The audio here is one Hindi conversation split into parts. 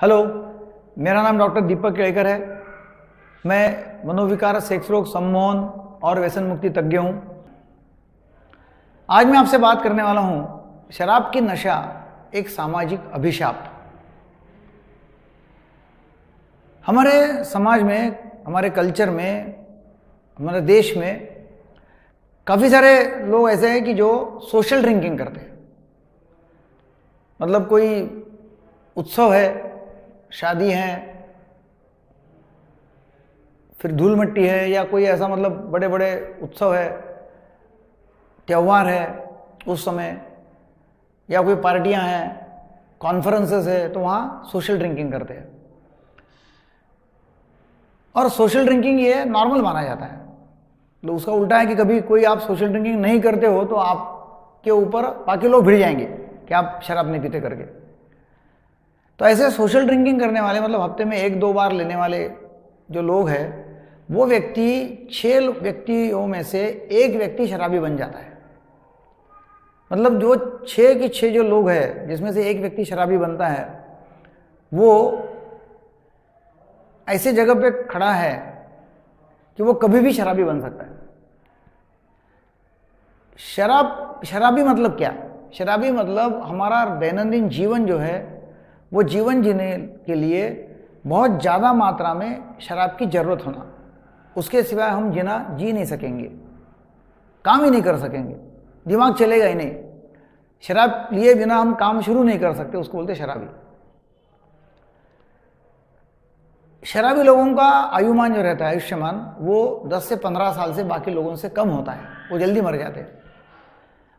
हेलो, मेरा नाम डॉक्टर दीपक केळकर है। मैं मनोविकार, सेक्स रोग, सम्मोहन और व्यसन मुक्ति तज्ञ हूँ। आज मैं आपसे बात करने वाला हूँ, शराब की नशा एक सामाजिक अभिशाप। हमारे समाज में, हमारे कल्चर में, हमारे देश में काफ़ी सारे लोग ऐसे हैं कि जो सोशल ड्रिंकिंग करते हैं। मतलब कोई उत्सव है, शादी है, फिर धूल मिट्टी है, या कोई ऐसा मतलब बड़े बड़े उत्सव है, त्यौहार है उस समय, या कोई पार्टियां हैं, कॉन्फ्रेंसेस है, तो वहाँ सोशल ड्रिंकिंग करते हैं। और सोशल ड्रिंकिंग ये नॉर्मल माना जाता है। तो उसका उल्टा है कि कभी कोई आप सोशल ड्रिंकिंग नहीं करते हो तो आपके ऊपर बाकी लोग भिड़ जाएंगे कि आप शराब नहीं पीते करके। तो ऐसे सोशल ड्रिंकिंग करने वाले, मतलब हफ्ते में 1-2 बार लेने वाले जो लोग हैं, वो व्यक्ति 6 व्यक्तियों में से 1 व्यक्ति शराबी बन जाता है। मतलब जो 6 के 6 जो लोग हैं जिसमें से 1 व्यक्ति शराबी बनता है, वो ऐसे जगह पे खड़ा है कि वो कभी भी शराबी बन सकता है। शराबी मतलब क्या? शराबी मतलब हमारा दैनंदिन जीवन जो है वो जीवन जीने के लिए बहुत ज़्यादा मात्रा में शराब की ज़रूरत होना। उसके सिवाय हम जी नहीं सकेंगे, काम ही नहीं कर सकेंगे, दिमाग चलेगा ही नहीं। शराब लिए बिना हम काम शुरू नहीं कर सकते, उसको बोलते शराबी। शराबी लोगों का आयुमान जो रहता है, आयुष्मान, वो 10 से 15 साल से बाकी लोगों से कम होता है। वो जल्दी मर जाते हैं।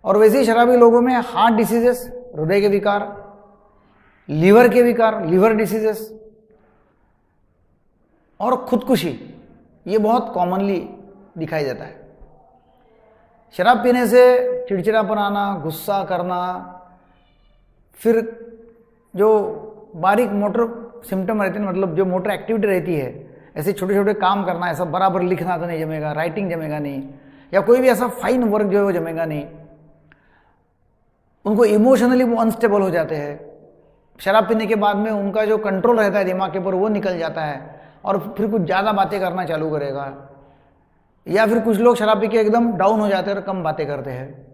और वैसे ही शराबी लोगों में हार्ट डिसीजेस, हृदय के विकार, लीवर के विकार, लीवर डिसीजेस और खुदकुशी, ये बहुत कॉमनली दिखाई देता है। शराब पीने से चिड़चिड़ापन आना, गुस्सा करना, फिर जो बारीक मोटर सिम्टम रहते हैं, मतलब जो मोटर एक्टिविटी रहती है, ऐसे छोटे छोटे काम करना, ऐसा बराबर लिखना तो नहीं जमेगा, राइटिंग जमेगा नहीं, या कोई भी ऐसा फाइन वर्क जो है वो जमेगा नहीं। उनको इमोशनली वो अनस्टेबल हो जाते हैं। शराब पीने के बाद में उनका जो कंट्रोल रहता है दिमाग के ऊपर, वो निकल जाता है और फिर कुछ ज़्यादा बातें करना चालू करेगा। या फिर कुछ लोग शराब पी के एकदम डाउन हो जाते हैं और कम बातें करते हैं।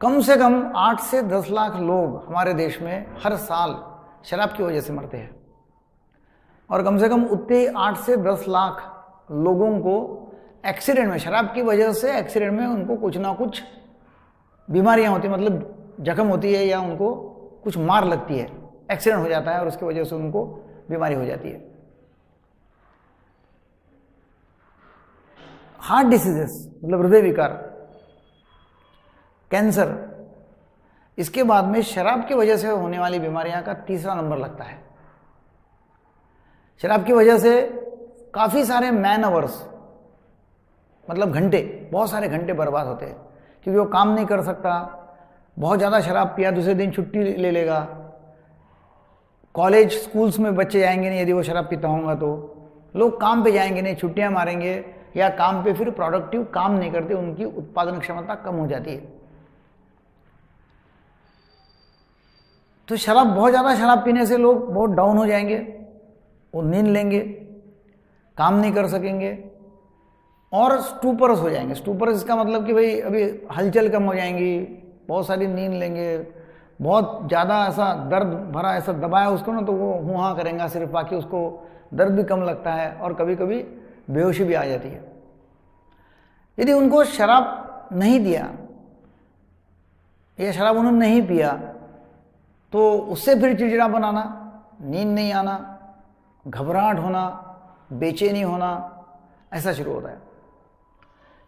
कम से कम 8 से 10 लाख लोग हमारे देश में हर साल शराब की वजह से मरते हैं। और कम से कम उतने 8 से 10 लाख लोगों को एक्सीडेंट में, शराब की वजह से एक्सीडेंट में उनको कुछ ना कुछ बीमारियां होती, मतलब जख्म होती है, या उनको कुछ मार लगती है, एक्सीडेंट हो जाता है और उसकी वजह से उनको बीमारी हो जाती है। हार्ट डिसीजेस मतलब हृदय विकार, कैंसर, इसके बाद में शराब की वजह से होने वाली बीमारियां का तीसरा नंबर लगता है। शराब की वजह से काफ़ी सारे मैन आवर्स, मतलब घंटे, बहुत सारे घंटे बर्बाद होते हैं, क्योंकि वो काम नहीं कर सकता। बहुत ज़्यादा शराब पिया, दूसरे दिन छुट्टी ले लेगा। कॉलेज स्कूल्स में बच्चे जाएंगे नहीं यदि वो शराब पीता होगा तो। लोग काम पे जाएंगे नहीं, छुट्टियां मारेंगे, या काम पे फिर प्रोडक्टिव काम नहीं करते, उनकी उत्पादन क्षमता कम हो जाती है। तो बहुत ज़्यादा शराब पीने से लोग बहुत डाउन हो जाएंगे, वो नींद लेंगे, काम नहीं कर सकेंगे और स्टूपर्स हो जाएंगे। स्टूपर्स इसका मतलब कि भाई अभी हलचल कम हो जाएंगी, बहुत सारी नींद लेंगे, बहुत ज़्यादा ऐसा दर्द भरा ऐसा दबाया उसको ना तो वो हुआ करेंगे सिर्फ, बाकी उसको दर्द भी कम लगता है और कभी कभी बेहोशी भी आ जाती है। यदि उनको शराब नहीं दिया या शराब उन्होंने नहीं पिया तो उससे फिर चिड़चिड़ा बनाना, नींद नहीं आना, घबराहट होना, बेचैनी होना, ऐसा शुरू होता है।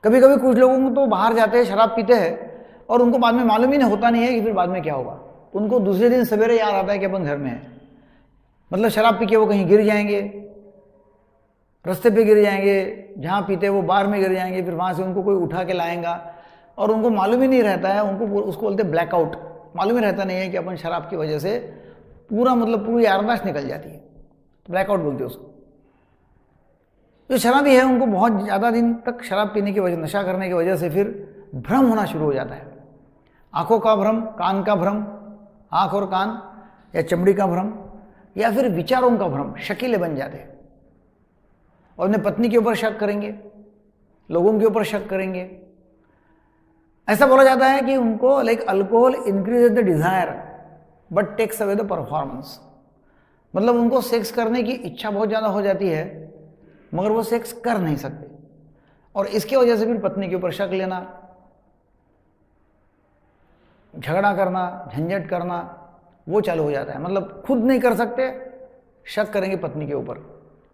कभी कभी कुछ लोगों को तो बाहर जाते हैं, शराब पीते हैं और उनको बाद में मालूम ही नहीं होता नहीं है कि फिर बाद में क्या होगा। उनको दूसरे दिन सवेरे याद आता है कि अपन घर में है। मतलब शराब पी के वो कहीं गिर जाएंगे, रास्ते पे गिर जाएंगे, जहाँ पीते वो बार में गिर जाएंगे, फिर वहाँ से उनको कोई उठा के लाएगा और उनको मालूम ही नहीं रहता है। उनको उसको बोलते ब्लैकआउट, मालूम ही रहता नहीं है कि अपन शराब की वजह से पूरा, मतलब पूरी याददाश्त निकल जाती है, ब्लैकआउट बोलते उसको। जो शराबी है उनको बहुत ज़्यादा दिन तक शराब पीने की वजह, नशा करने की वजह से फिर भ्रम होना शुरू हो जाता है। आँखों का भ्रम, कान का भ्रम, आँख और कान या चमड़ी का भ्रम या फिर विचारों का भ्रम, शकीले बन जाते हैं। और अपने पत्नी के ऊपर शक करेंगे, लोगों के ऊपर शक करेंगे। ऐसा बोला जाता है कि उनको like alcohol increases the desire but takes away the performance. मतलब उनको सेक्स करने की इच्छा बहुत ज़्यादा हो जाती है मगर वो सेक्स कर नहीं सकते, और इसके वजह से फिर पत्नी के ऊपर शक लेना, झगड़ा करना, झंझट करना वो चालू हो जाता है। मतलब खुद नहीं कर सकते, शक करेंगे पत्नी के ऊपर,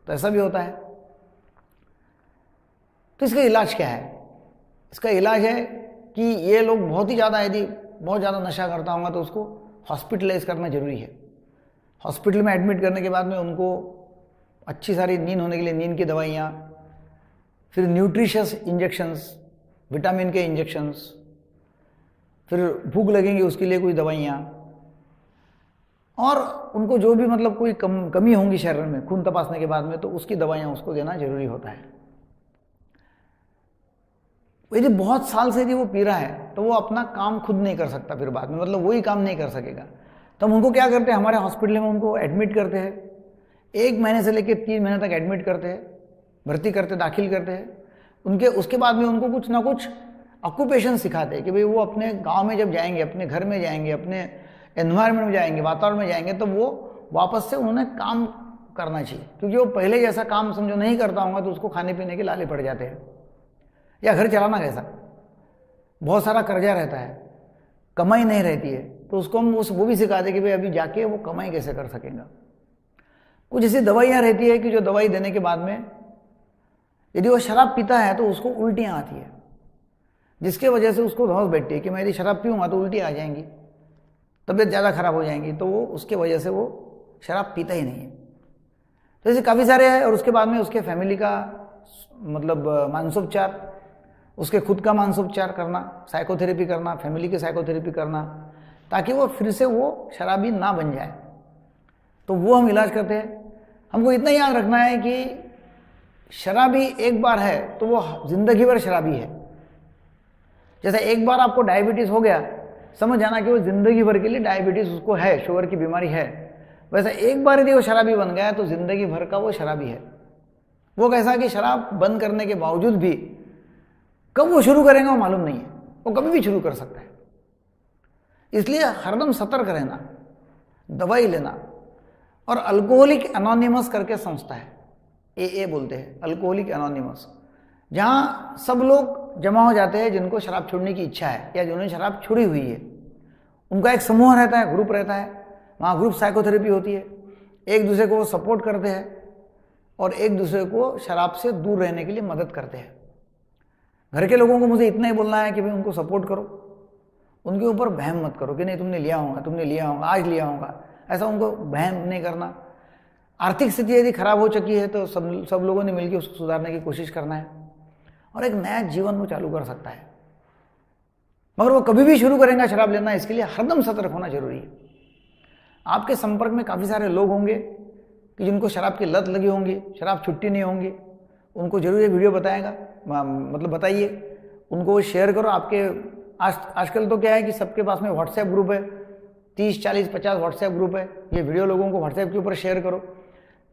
तो ऐसा भी होता है। तो इसका इलाज क्या है? इसका इलाज है कि ये लोग बहुत ही ज़्यादा, यदि बहुत ज़्यादा नशा करता होगा तो उसको हॉस्पिटलाइज करना ज़रूरी है। हॉस्पिटल में एडमिट करने के बाद में उनको अच्छी सारी नींद होने के लिए नींद की दवाइयाँ, फिर न्यूट्रिशियस इंजेक्शंस, विटामिन के इंजेक्शंस, फिर भूख लगेंगी उसके लिए कोई दवाइयाँ, और उनको जो भी मतलब कोई कमी होंगी शरीर में खून तपासने के बाद में तो उसकी दवाइयाँ उसको देना ज़रूरी होता है। यदि बहुत साल से यदि वो पी रहा है तो वो अपना काम खुद नहीं कर सकता, फिर बाद में मतलब वही काम नहीं कर सकेगा। तो हम उनको क्या करते हैं, हमारे हॉस्पिटल में उनको एडमिट करते हैं, 1 महीने से लेकर 3 महीने तक एडमिट करते हैं, भर्ती करते, दाखिल करते हैं उनके। उसके बाद में उनको कुछ ना कुछ ऑक्यूपेशन सिखाते हैं कि भाई वो अपने गाँव में जब जाएंगे, अपने घर में जाएंगे, अपने एनवायरनमेंट में जाएंगे, वातावरण में जाएंगे, तो वो वापस से उन्हें काम करना चाहिए, क्योंकि वो पहले जैसा काम समझो नहीं करता होगा तो उसको खाने पीने के लाले पड़ जाते हैं, या घर चलाना कैसा, बहुत सारा कर्जा रहता है, कमाई नहीं रहती है, तो उसको हम वो भी सिखा दें कि भाई अभी जाके वो कमाई कैसे कर सकेगा। कुछ ऐसी दवाइयाँ रहती है कि जो दवाई देने के बाद में यदि वो शराब पीता है तो उसको उल्टियाँ आती है, जिसके वजह से उसको धौंस बैठती है कि मैं यदि शराब पीऊँगा तो उल्टी आ जाएंगी, तबीयत ज़्यादा ख़राब हो जाएंगी, तो वो उसके वजह से वो शराब पीता ही नहीं है। तो ऐसे काफ़ी सारे हैं। और उसके बाद में उसके फैमिली का मतलब मानसोपचार, उसके खुद का मानसोपचार करना, साइकोथेरेपी करना, फैमिली की साइकोथेरेपी करना, ताकि वो फिर से वो शराबी ना बन जाए। तो वो हम इलाज करते हैं। हमको इतना याद रखना है कि शराबी एक बार है तो वो ज़िंदगी भर शराबी है। जैसे एक बार आपको डायबिटीज़ हो गया, समझ जाना कि वो ज़िंदगी भर के लिए डायबिटीज़ उसको है, शुगर की बीमारी है। वैसे एक बार यदि वो शराबी बन गया तो ज़िंदगी भर का वो शराबी है। वो कैसा कि शराब बंद करने के बावजूद भी कब वो शुरू करेंगे वो मालूम नहीं है, वो कभी भी शुरू कर सकता है। इसलिए हरदम सतर्क रहना, दवाई लेना। और अल्कोहलिक अनोनिमस करके संस्था है, AA बोलते हैं, अल्कोहलिक अनोनिमस, जहाँ सब लोग जमा हो जाते हैं जिनको शराब छोड़ने की इच्छा है या जिन्होंने शराब छोड़ी हुई है। उनका एक समूह रहता है, ग्रुप रहता है, वहाँ ग्रुप साइकोथेरेपी होती है, एक दूसरे को वो सपोर्ट करते हैं और एक दूसरे को शराब से दूर रहने के लिए मदद करते हैं। घर के लोगों को मुझे इतना ही बोलना है कि भाई उनको सपोर्ट करो, उनके ऊपर बहम मत करो कि नहीं तुमने लिया होगा, तुमने लिया होगा, आज लिया होगा, ऐसा उनको बहम नहीं करना। आर्थिक स्थिति यदि खराब हो चुकी है तो सब लोगों ने मिलकर उसको सुधारने की कोशिश करना है और एक नया जीवन वो चालू कर सकता है। मगर वो कभी भी शुरू करेंगे शराब लेना, इसके लिए हरदम सतर्क होना जरूरी है। आपके संपर्क में काफ़ी सारे लोग होंगे कि जिनको शराब की लत लगी होंगी, शराब छुट्टी नहीं होंगी, उनको जरूर ये वीडियो बताएगा मतलब बताइए, उनको शेयर करो। आपके आजकल तो क्या है कि सबके पास में व्हाट्सएप ग्रुप है, 30, 40, 50 व्हाट्सएप ग्रुप है। ये वीडियो लोगों को व्हाट्सएप के ऊपर शेयर करो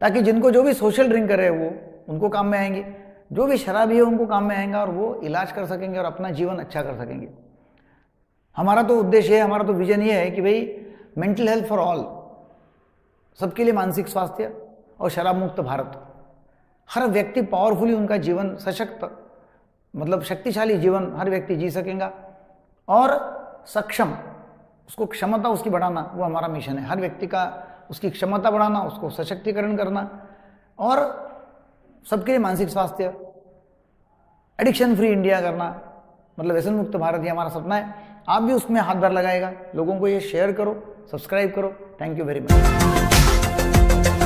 ताकि जिनको जो भी सोशल ड्रिंक कर रहे हैं वो उनको काम में आएंगे, जो भी शराबी है उनको काम में आएगा और वो इलाज कर सकेंगे और अपना जीवन अच्छा कर सकेंगे। हमारा तो उद्देश्य है, हमारा तो विजन ये है कि भाई मेंटल हेल्थ फॉर ऑल, सबके लिए मानसिक स्वास्थ्य और शराब मुक्त भारत। हर व्यक्ति पावरफुली उनका जीवन सशक्त मतलब शक्तिशाली जीवन हर व्यक्ति जी सकेगा और सक्षम, उसको क्षमता उसकी बढ़ाना वो हमारा मिशन है। हर व्यक्ति का उसकी क्षमता बढ़ाना, उसको सशक्तिकरण करना और सबके लिए मानसिक स्वास्थ्य, एडिक्शन फ्री इंडिया करना, मतलब व्यसन मुक्त भारत, ये हमारा सपना है। आप भी उसमें हाथ भर लगाएगा। लोगों को ये शेयर करो, सब्सक्राइब करो। Thank you very much.